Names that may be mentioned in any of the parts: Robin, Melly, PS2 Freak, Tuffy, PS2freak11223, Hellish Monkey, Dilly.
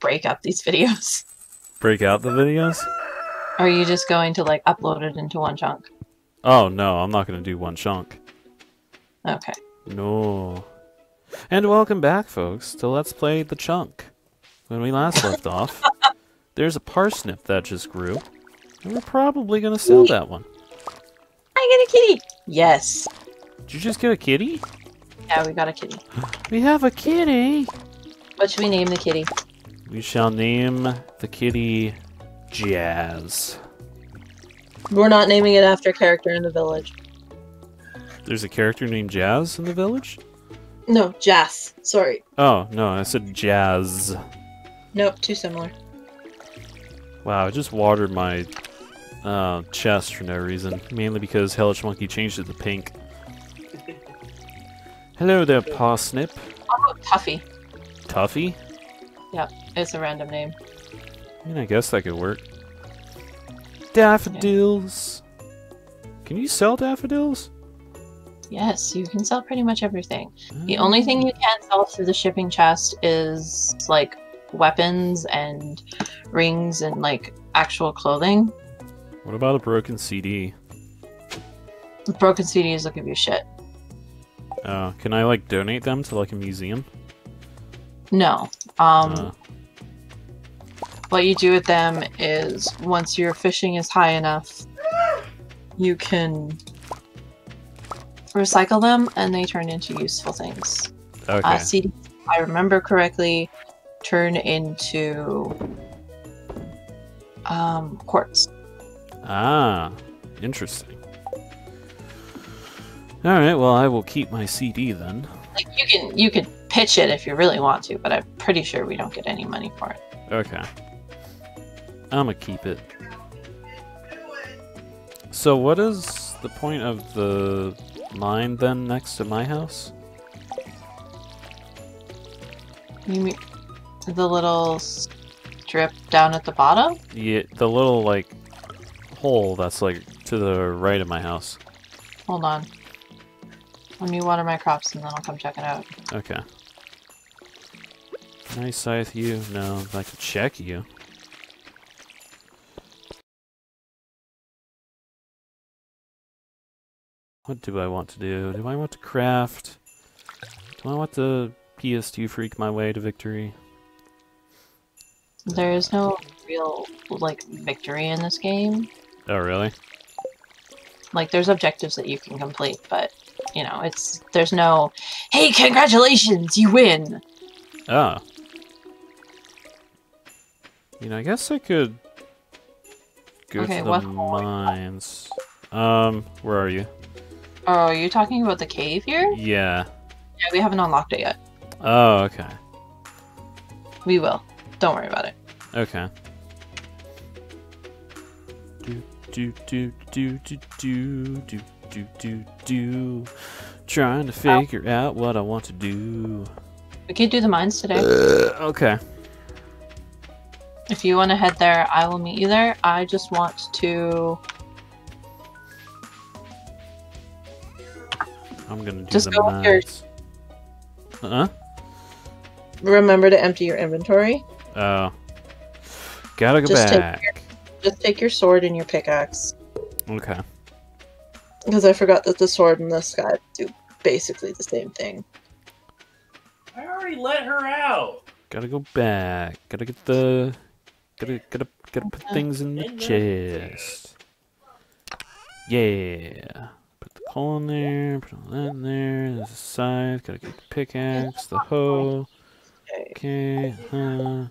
break up these videos. Break out the videos? Or are you just going to, like, upload it into one chunk? Oh, no, I'm not going to do one chunk. Okay. No. And welcome back, folks, to Let's Play The Chunk. When we last left off, there's a parsnip that just grew, and we're probably going to sell that one. I get a kitty! Yes. Did you just get a kitty? Yeah, we got a kitty. We have a kitty! What should we name the kitty? We shall name the kitty Jazz. We're not naming it after a character in the village. There's a character named Jazz in the village? No, Jazz. Sorry. Oh, no, I said Jazz. Nope, too similar. Wow, I just watered my chest for no reason. Mainly because Hellish Monkey changed it to pink. Hello there, Parsnip. How about Tuffy? Tuffy? Yep, it's a random name. I mean, I guess that could work. Daffodils! Yeah. Can you sell daffodils? Yes, you can sell pretty much everything. Oh. The only thing you can't sell through the shipping chest is, like, weapons and rings and, like, actual clothing. What about a broken CD? The broken CDs will give you shit. Oh, can I, like, donate them to, like, a museum? No. What you do with them is, once your fishing is high enough, you can recycle them, and they turn into useful things. Okay. CDs, if I remember correctly, turn into quartz. Ah, interesting. Alright, well, I will keep my CD then. Like, you can pitch it if you really want to, but I'm pretty sure we don't get any money for it. Okay. I'm gonna keep it. So what is the point of the mine then next to my house? You mean the little strip down at the bottom? Yeah, the little, like, hole that's, like, to the right of my house. Hold on. Let me water my crops and then I'll come check it out. Okay. Can I scythe you? No, I can check you. What do I want to do? Do I want to craft? Do I want to PS2 Freak my way to victory? There is no real, like, victory in this game. Oh, really? Like, there's objectives that you can complete, but, you know, it's, there's no, hey, congratulations, you win! Oh. You know, I guess I could go to the mines. Where are you? Oh, are you talking about the cave here? Yeah. Yeah, we haven't unlocked it yet. Oh, okay. We will. Don't worry about it. Okay. Trying to figure out what I want to do. We could do the mines today. Okay. If you want to head there, I will meet you there. I just want to... I'm gonna do just the mines. Uh-huh. Remember to empty your inventory. Oh. Gotta go just back. Just take your sword and your pickaxe. Okay. Because I forgot that the sword and this guy do basically the same thing. I already let her out. Gotta go back. Gotta get the. Gotta put things in the chest. Yeah. Put the pole in there. Put all that in there. There's a scythe. Gotta get the pickaxe. The hoe. Okay. Move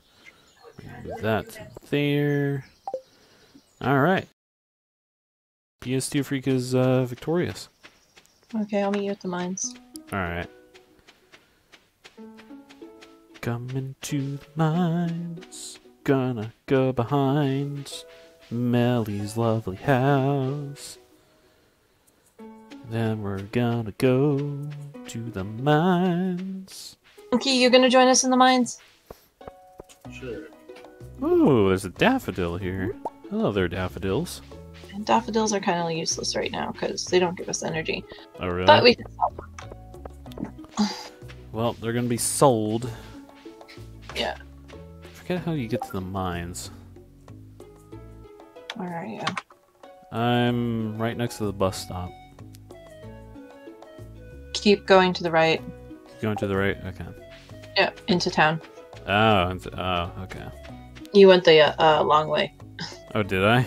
that there. All right. PS2 Freak is victorious. Okay, I'll meet you at the mines. All right. Coming to the mines, gonna go behind Melly's lovely house. Then we're gonna go to the mines. Okay, you gonna join us in the mines? Sure. Ooh, there's a daffodil here. Hello there, daffodils. And daffodils are kind of useless right now because they don't give us energy. Oh, really? But we can sell them. Well, they're gonna be sold. Yeah. forget how you get to the mines. Where are you? I'm right next to the bus stop. Keep going to the right. Keep going to the right? Okay. Yep, into town. Oh, okay. You went the long way. Oh, did I?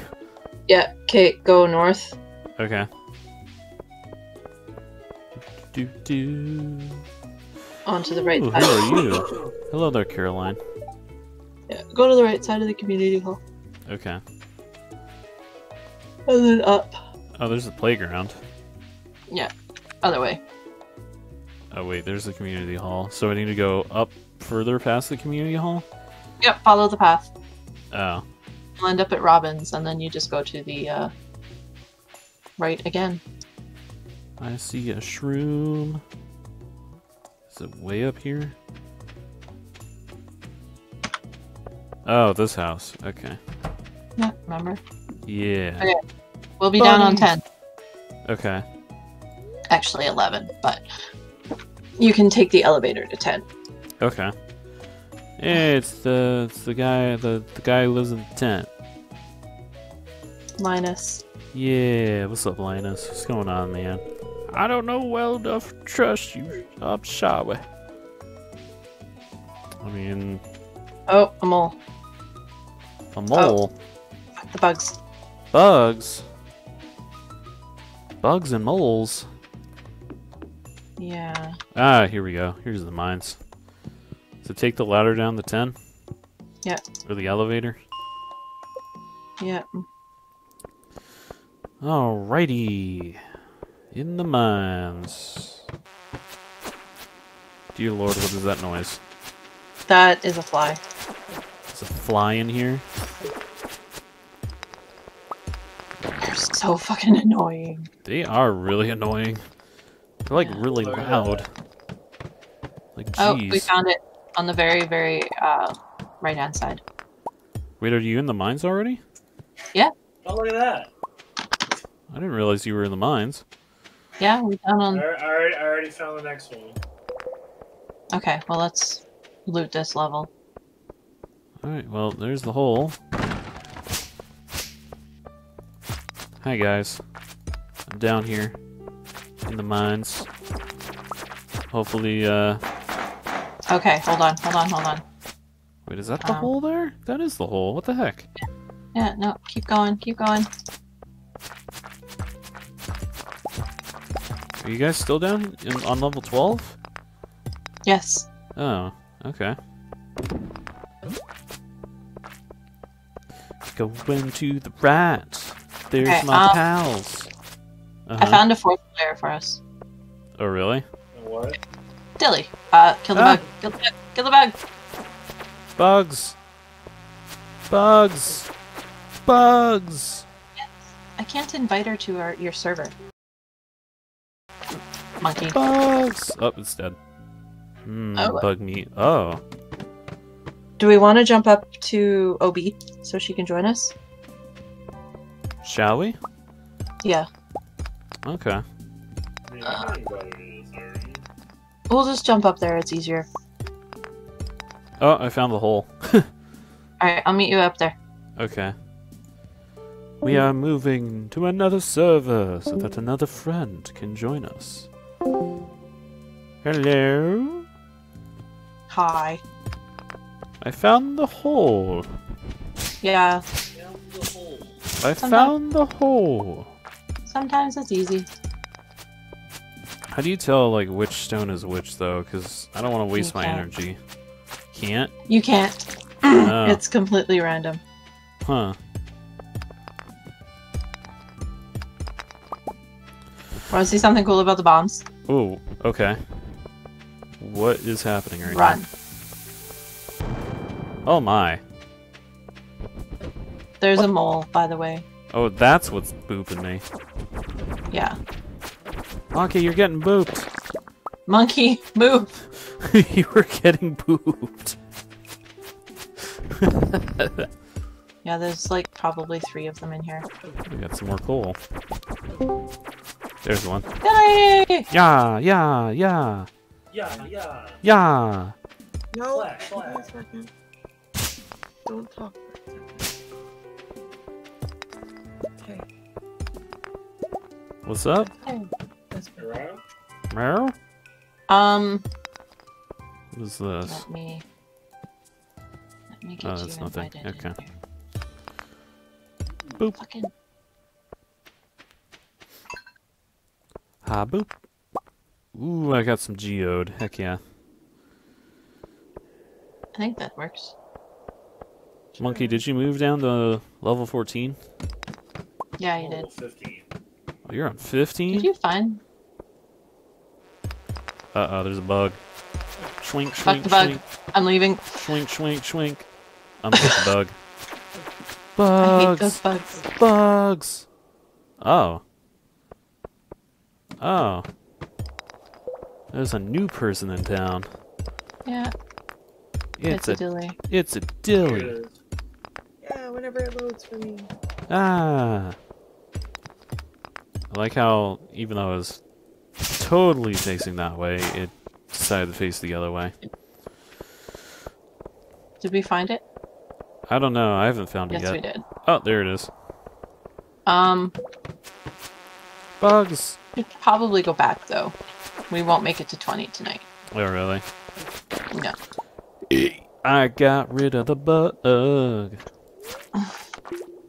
Yeah, okay, go north. Okay. On to the right side. Who are you? Hello there, Caroline. Yeah, go to the right side of the community hall. Okay. And then up. Oh, there's the playground. Yeah, other way. Oh wait, there's the community hall. So I need to go up further past the community hall? Yep, follow the path. Oh. You'll end up at Robin's, and then you just go to the right again. I see a shroom. Is it way up here? Oh, this house. Okay. Yeah, remember? Yeah. Okay. We'll be down on 10. Okay. Actually 11, but you can take the elevator to 10. Okay. Yeah, it's the guy the guy who lives in the tent. Linus. Yeah, what's up, Linus? What's going on, man? I don't know well enough to trust you. I'm sorry. I mean. Oh, a mole. A mole. Oh, the bugs. Bugs. Bugs and moles. Yeah. Ah, here we go. Here's the mines. So take the ladder down the 10? Yeah. Or the elevator? Yeah. Alrighty. In the mines. Dear Lord, what is that noise? That is a fly. There's a fly in here? They're so fucking annoying. They are really annoying. They're like really loud. Like, geez. Oh, we found it. On the very, very right-hand side. Wait, are you in the mines already? Yeah. Oh, look at that. I didn't realize you were in the mines. Yeah, we found on... I already found the next one. Okay, well, let's loot this level. Alright, well, there's the hole. Hi, guys. I'm down here. In the mines. Hopefully, Okay, hold on. Wait, is that the hole there? That is the hole. What the heck? Yeah, no, keep going. Are you guys still down on level 12? Yes. Oh, okay. Going to the rat. There's okay, my pals. Uh-huh. I found a fourth player for us. Oh, really? What? Dilly, kill the bug. Kill the bug. Bugs. Yes. I can't invite her to your server. Monkey. Bugs. Oh, it's dead. Bug meat. Oh. Do we want to jump up to OB so she can join us? Shall we? Yeah. Okay. We'll just jump up there, it's easier. Oh, I found the hole. Alright, I'll meet you up there. Okay. We are moving to another server so that another friend can join us. Hello? Hi. I found the hole. Yeah. I found the hole. Sometimes it's easy. How do you tell, like, which stone is which, though? Because I don't want to waste my energy. Can't? You can't. Oh. It's completely random. Huh. Want to see something cool about the bombs? Ooh, okay. What is happening right now? Run. Oh, my. There's a mole, by the way. Oh, that's what's booping me. Yeah. Monkey, you're getting booped. Monkey, move. You were getting booped. Yeah, there's like probably 3 of them in here. We got some more coal. There's one. Yay! Yeah. No. Flash. don't talk for a second. Okay. What's up? That's better. Meryl? What is this? Let me get you invited in here. Oh, that's nothing. Okay. Boop. Fucking... Ha, boop. Ooh, I got some geode. Heck yeah. I think that works. Monkey, did you move down to level 14? Yeah, you did. 15. Oh, you're on 15? Did you find? Uh-oh, there's a bug. Swink, swink, swink. I'm leaving. Swink, swink, swink. I'm with the bug. Bugs. I hate those bugs. Bugs. Oh. Oh. There's a new person in town. Yeah. It's a Dilly. It's a Dilly. Yeah, whenever it loads for me. Ah. I like how, even though I was totally facing that way, it decided to face the other way. Did we find it? I don't know. I haven't found it yet. Yes, we did. Oh, there it is. Bugs. We should probably go back, though. We won't make it to 20 tonight. Oh, really? No. I got rid of the bug.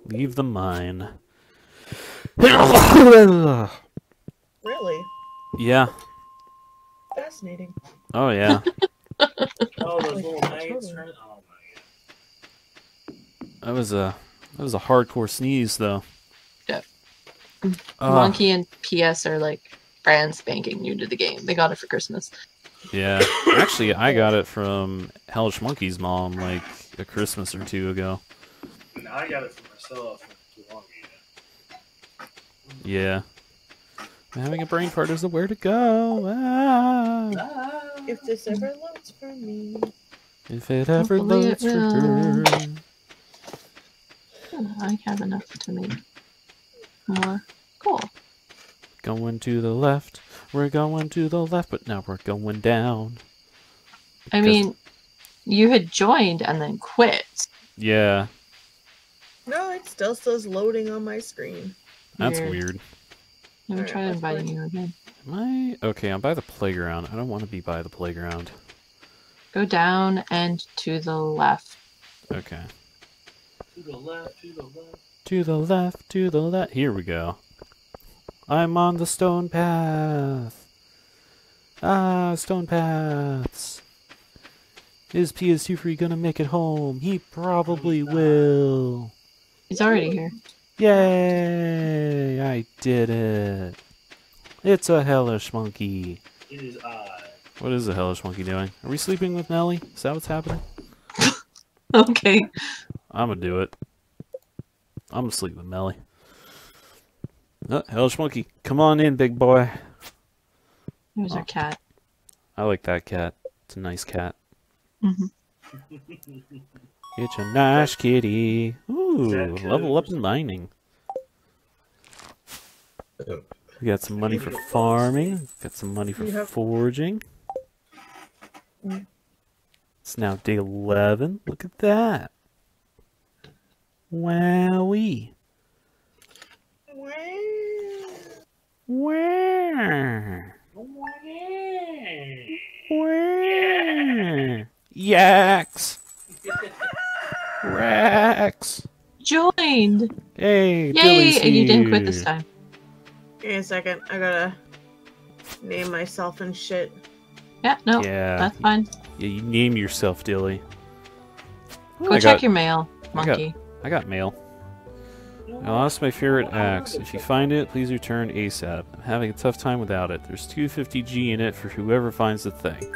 Leave the mine. Really? Yeah. Fascinating. Oh, yeah. Oh, those little knights. Oh, my God. That was a hardcore sneeze, though. Yeah. Monkey and PS are, like, brand spanking new to the game. They got it for Christmas. Yeah. Actually, I got it from Hellish Monkey's mom, like, a Christmas or two ago. And I got it for myself not too long ago. Yeah. Having a brain fart is the where to go. Ah. If this ever loads for me. If it ever loads for her. I have enough to make more coal. Going to the left. We're going to the left, but now we're going down. I mean, you had joined and then quit. Yeah. No, it still says loading on my screen. That's weird. Let me try inviting you again. Am I? Okay, I'm by the playground. I don't want to be by the playground. Go down and to the left. Okay. To the left, to the left. To the left, to the left. Here we go. I'm on the stone path. Ah, stone paths. Is PS2 Freak gonna make it home? He probably will. He's already here. Yay! I did it. It's a hellish monkey. It is I. What is the hellish monkey doing? Are we sleeping with Melly? Is that what's happening? Okay. I'm gonna do it. I'm gonna sleep with Melly. Hellish Monkey, come on in, big boy. There's our cat. I like that cat. It's a nice cat. Mm-hmm. It's a nice kitty. Ooh, level up in mining. We got some money for farming. Got some money for foraging. It's now day 11. Look at that. Wowie. Where? Where? Yaks! Rex! Joined! Hey, Dilly's here. And you didn't quit this time. Give me a second, I gotta name myself and shit. Yeah, no, that's fine. Yeah, you name yourself, Dilly. Go check your mail, monkey. I got mail. I lost my favorite axe. If you find it, please return ASAP. I'm having a tough time without it. There's 250G in it for whoever finds the thing.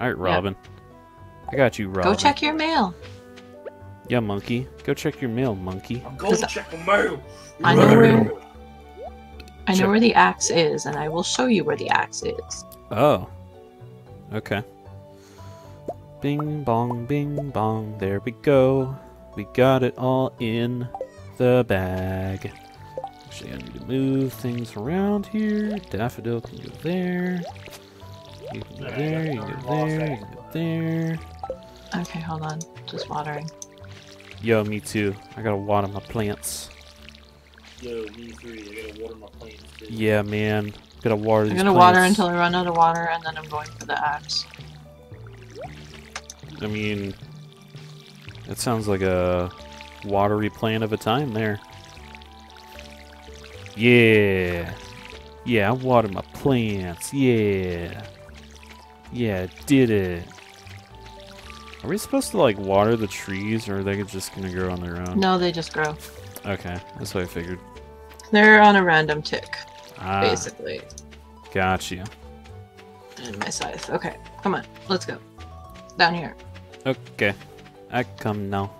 Alright, Robin. Yep. I got you, Robin. Go check your mail. Yeah, monkey. Go check your mail, monkey. Go check the mail! I know where the axe is, and I will show you where the axe is. Oh. Okay. Bing bong, bing bong. There we go. We got it all in the bag. Actually, I need to move things around here. Daffodil can go there. You can go there, you can go there, you can go there. Okay, hold on. Just watering. Yo, me too. I gotta water my plants. Yo, me three. I gotta water my plants too. Yeah, man. Gotta water these plants. I'm gonna water until I run out of water, and then I'm going for the axe. I mean, that sounds like a watery plan of a time there. Yeah. Yeah, I watered my plants. Yeah. Yeah, did it. Are we supposed to, like, water the trees, or are they just gonna grow on their own? No, they just grow. Okay, that's what I figured. They're on a random tick, basically. Gotcha. And my scythe. Okay, come on, let's go. Down here. Okay. I come now.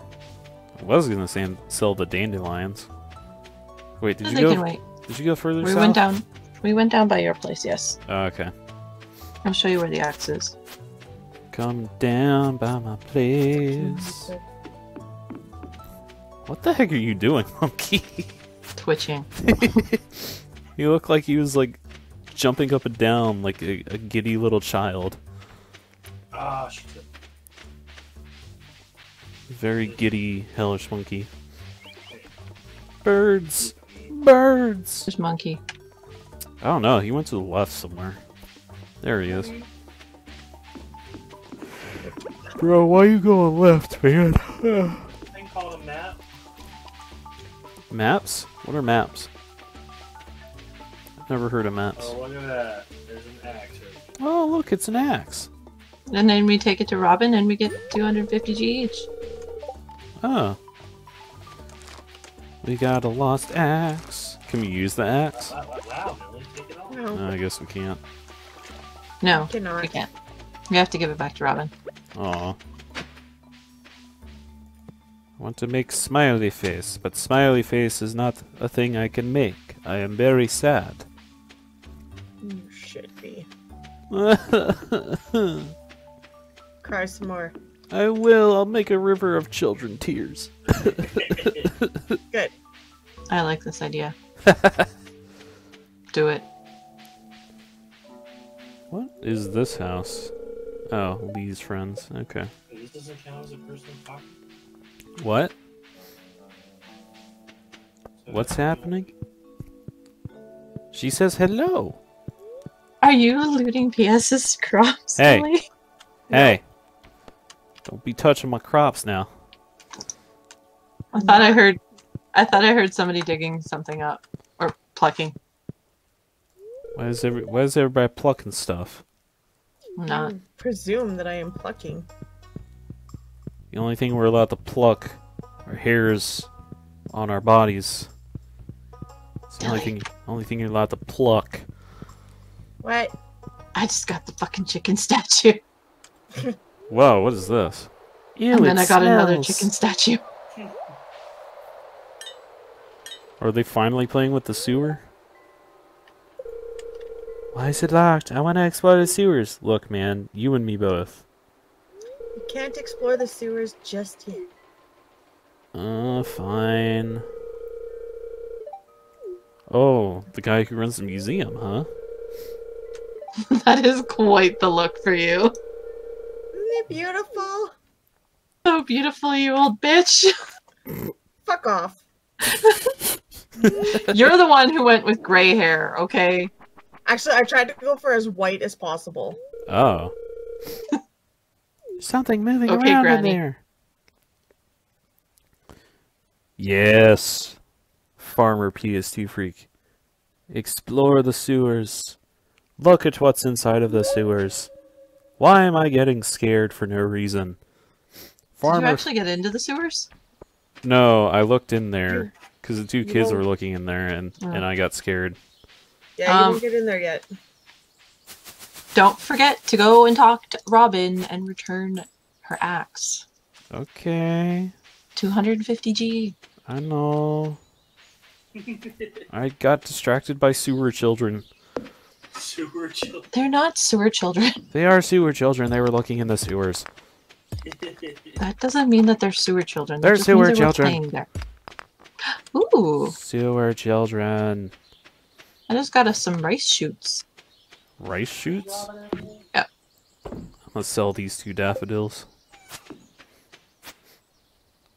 I was gonna say sell the dandelions. Wait, did you go? Did you go further south? We went down. We went down by your place, yes. Oh, okay. I'll show you where the axe is. Come down by my place. What the heck are you doing, monkey? Twitching. You look like he was like jumping up and down like a giddy little child. Ah, shit. Very giddy, hellish monkey. Birds! Birds! There's monkey. I don't know, he went to the left somewhere. There he is. Bro, why you going left, man? I can call them maps. Maps? What are maps? I've never heard of maps. Oh, look at that. There's an axe right there. Oh, look, it's an axe. And then we take it to Robin and we get 250G each. Oh. We got a lost axe. Can we use the axe? No. No, I guess we can't. No, we can't. We have to give it back to Robin. Aw. I want to make smiley face, but smiley face is not a thing I can make. I am very sad. You should be. Cry some more. I will. I'll make a river of children tears. Good. I like this idea. Do it. What is this house? Oh, Lee's friends. Okay. This doesn't count as a personal pocket. What? What's happening? She says hello. Are you looting PS's crops? Hey. Really? Hey. Don't be touching my crops now. I thought I heard somebody digging something up or plucking. Why is everybody plucking stuff? I'm not. I presume that I am plucking. The only thing we're allowed to pluck are hairs on our bodies. It's the only thing you're allowed to pluck. What? I just got the fucking chicken statue. Whoa, what is this? Ew, and then I got another chicken statue. Are they finally playing with the sewer? Why is it locked? I want to explore the sewers. Look, man, you and me both. You can't explore the sewers just yet. Oh, fine. Oh, the guy who runs the museum, huh? That is quite the look for you. Beautiful. So beautiful, you old bitch. Fuck off. You're the one who went with gray hair, okay? Actually, I tried to go for as white as possible. Oh. Something moving around Granny. In there. Yes. Farmer PS2 Freak. Explore the sewers. Look at what's inside of the sewers. Why am I getting scared for no reason? Farmer... Did you actually get into the sewers? No, I looked in there because the two kids were looking in there, and I got scared. Yeah, you didn't get in there yet. Don't forget to go and talk to Robin and return her axe. Okay. 250G. I know. I got distracted by sewer children. Sewer children. They're not sewer children. They are sewer children. They were looking in the sewers. That doesn't mean that they're sewer children. They're sewer children. There. Ooh. Sewer children. I just got us some rice shoots. Rice shoots? Yeah. I'm gonna sell these two daffodils.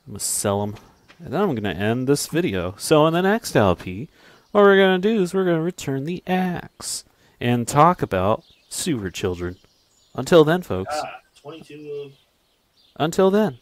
I'm gonna sell them, and then I'm gonna end this video. So in the next LP, what we're gonna do is we're gonna return the axe and talk about sewer children. Until then, folks. Until then.